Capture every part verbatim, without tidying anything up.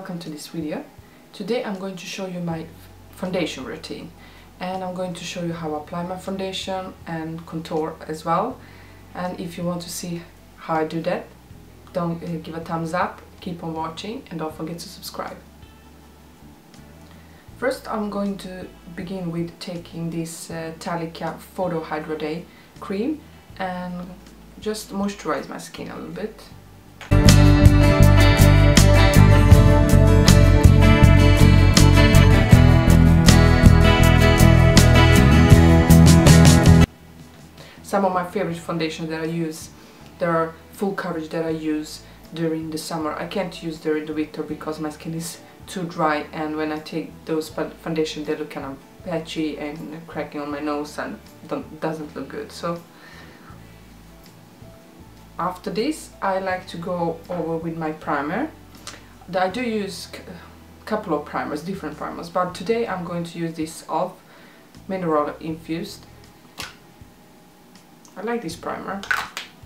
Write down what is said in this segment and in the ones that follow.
welcome to this video. Today I'm going to show you my foundation routine, and I'm going to show you how I apply my foundation and contour as well. And if you want to see how I do that, don't uh, give a thumbs up, keep on watching, and don't forget to subscribe. First, I'm going to begin with taking this uh, Talika Photo Hydrade cream and just moisturize my skin a little bit. Some of my favorite foundations that I use, there are full coverage that I use during the summer. I can't use during the winter because my skin is too dry, and when I take those foundations they look kind of patchy and cracking on my nose and don't, doesn't look good. So after this I like to go over with my primer. I do use a couple of primers, different primers, but today I'm going to use this E L F mineral infused. I like this primer. Now,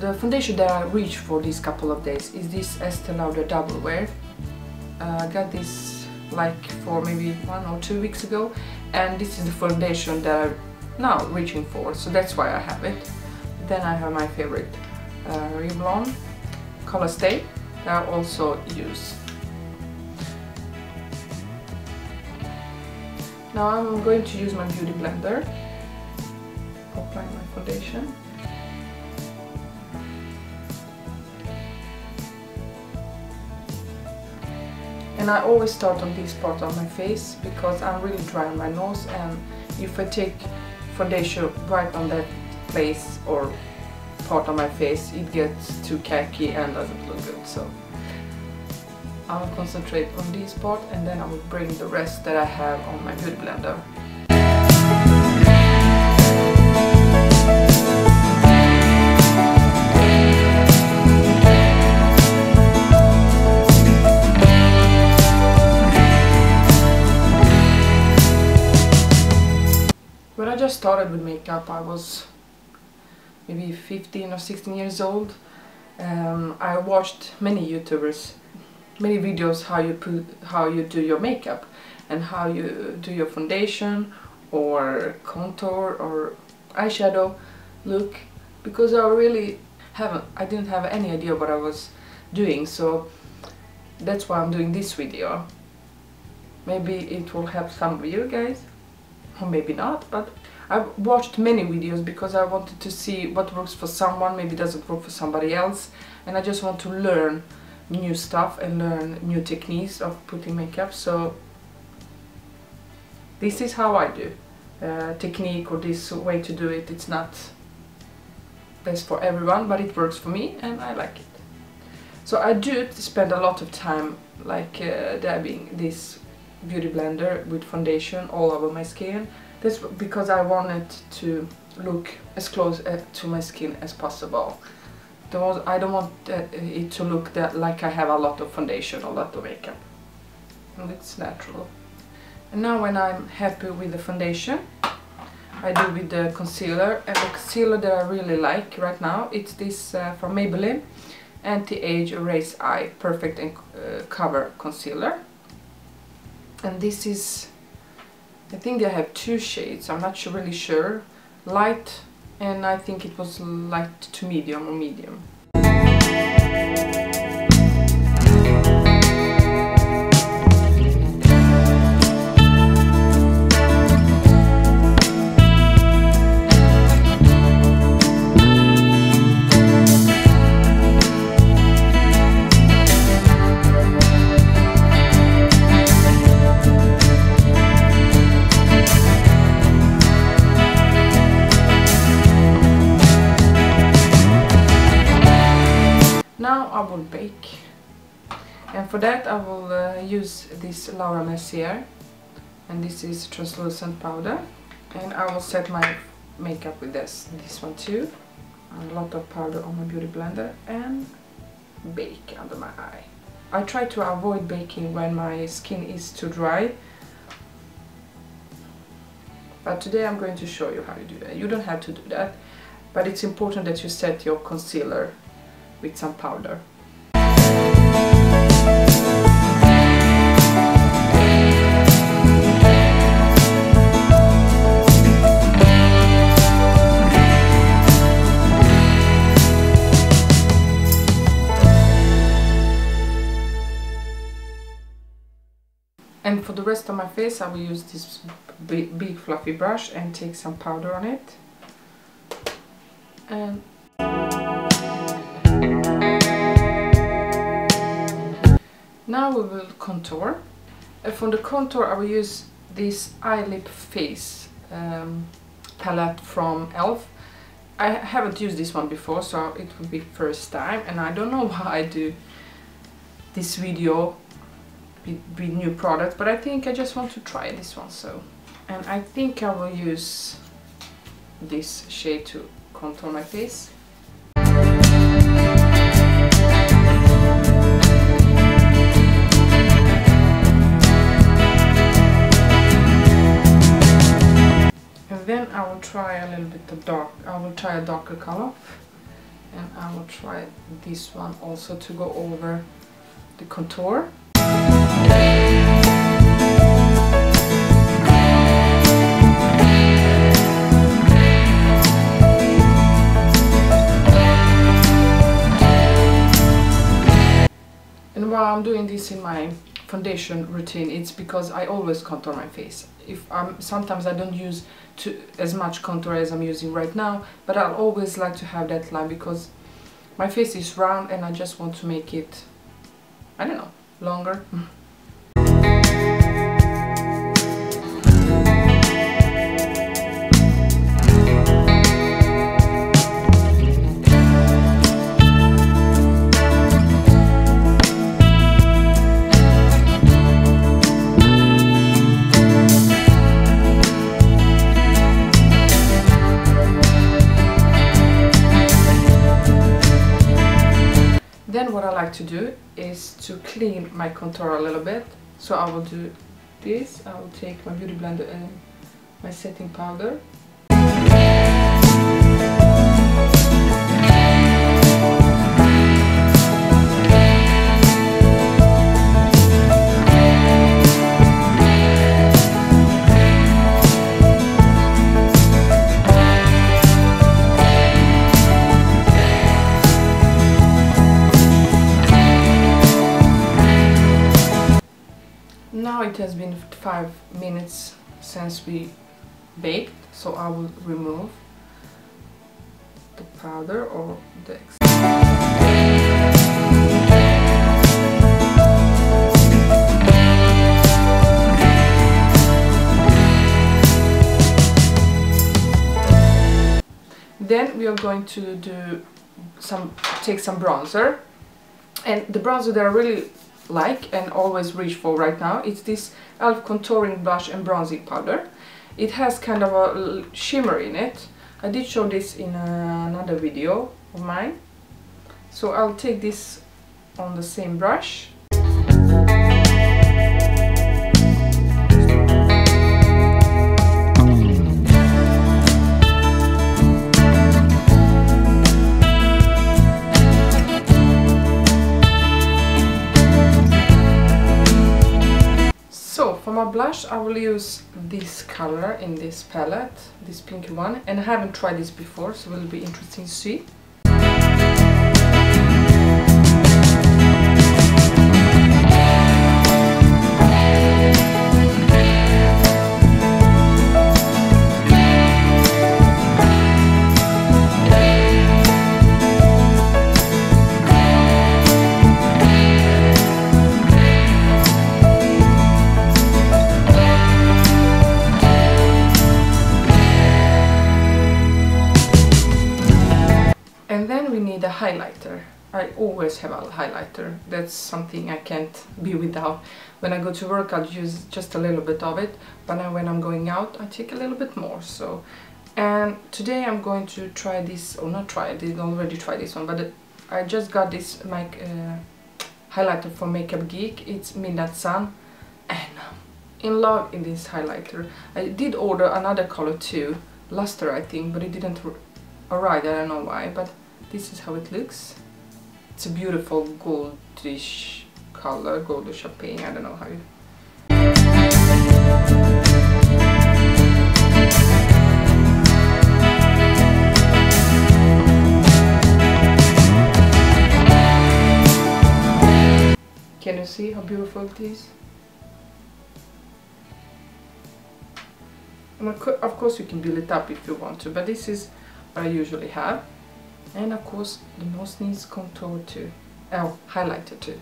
the foundation that I reached for these couple of days is this Estee Lauder Double Wear. Uh, I got this like for maybe one or two weeks ago, and this is the foundation that I'm now reaching for, so that's why I have it. Then I have my favorite uh, Revlon Colorstay that I also use. Now I'm going to use my Beauty Blender, apply my foundation. And I always start on this part of my face because I'm really dry on my nose, and if I take foundation right on that place or part of my face, it gets too khaki and doesn't look good. So I'll concentrate on this part, and then I will bring the rest that I have on my Beauty Blender. I started with makeup, I was maybe fifteen or sixteen years old. um, I watched many YouTubers, many videos how you put, how you do your makeup and how you do your foundation or contour or eyeshadow look, because I really haven't, I didn't have any idea what I was doing, so that's why I'm doing this video. Maybe it will help some of you guys, or maybe not, but I've watched many videos because I wanted to see what works for someone, maybe doesn't work for somebody else, and I just want to learn new stuff and learn new techniques of putting makeup. So this is how I do uh, technique, or this way to do it. It's not best for everyone, but it works for me and I like it. So I do spend a lot of time like uh, dabbing this Beauty Blender with foundation all over my skin. That's because I wanted to look as close uh, to my skin as possible. Don't, I don't want uh, it to look that like I have a lot of foundation or a lot of makeup. And it's natural. And now when I'm happy with the foundation, I do with the concealer. And the concealer that I really like right now, it's this uh, from Maybelline Anti-Age Erase Eye Perfect and uh, Cover Concealer. And this is, I think they have two shades, I'm not really sure, light, and I think it was light to medium or medium. Bake, and for that I will uh, use this Laura Mercier, and this is translucent powder, and I will set my makeup with this this one too. A lot of powder on my Beauty Blender, and bake under my eye. I try to avoid baking when my skin is too dry, but today I'm going to show you how you do that. You don't have to do that, but it's important that you set your concealer with some powder. And for the rest of my face, I will use this big, big fluffy brush and take some powder on it. And now we will contour. And for the contour, I will use this Eye Lip Face um, palette from E L F. I haven't used this one before, so it will be first time. And I don't know why I do this video with new products, but I think I just want to try this one. So, and I think I will use this shade to contour my face. And then I will try a little bit of dark, I will try a darker color, and I will try this one also to go over the contour. And while I'm doing this in my foundation routine, it's because I always contour my face. If I'm, sometimes I don't use too, as much contour as I'm using right now, but I'll always like to have that line because my face is round and I just want to make it, I don't know, longer. Then what I like to do is to clean my contour a little bit. So I will do this. I will take my Beauty Blender and my setting powder. Now it has been five minutes since we baked, so I will remove the powder or the excess. Then we are going to do some, take some bronzer, and the bronzer that I really like and always reach for right now, it's this E L F contouring blush and bronzing powder. It has kind of a shimmer in it. I did show this in another video of mine, so I'll take this on the same brush. For my blush, I will use this color in this palette, this pinky one, and I haven't tried this before, so it will be interesting to see. Highlighter. I always have a highlighter. That's something I can't be without. When I go to work, I'll use just a little bit of it, but now when I'm going out, I take a little bit more. So, and today I'm going to try this, or not try it, I did already try this one, but I just got this mic, uh, highlighter from Makeup Geek. It's Midnight Sun, and I'm in love in this highlighter. I did order another color too, Luster I think, but it didn't arrive, I don't know why, but this is how it looks. It's a beautiful goldish color, goldish champagne, I don't know how you... Can you see how beautiful it is? And of course you can build it up if you want to, but this is what I usually have. And of course the nose needs contour too, oh, highlighter too.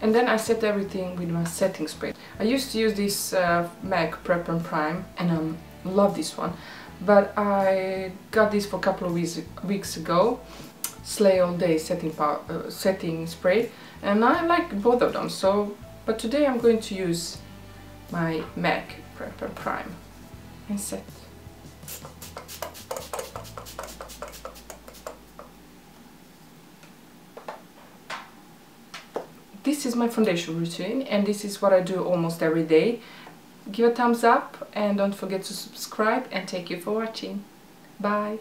And then I set everything with my setting spray. I used to use this uh, MAC Prep and Prime, and I um, love this one. But I got this for a couple of weeks, weeks ago, Slay All Day setting, power, uh, setting spray, and I like both of them. So, but today I'm going to use my MAC Prep and Prime and set. This is my foundation routine, and this is what I do almost every day. Give a thumbs up and don't forget to subscribe, and thank you for watching. Bye!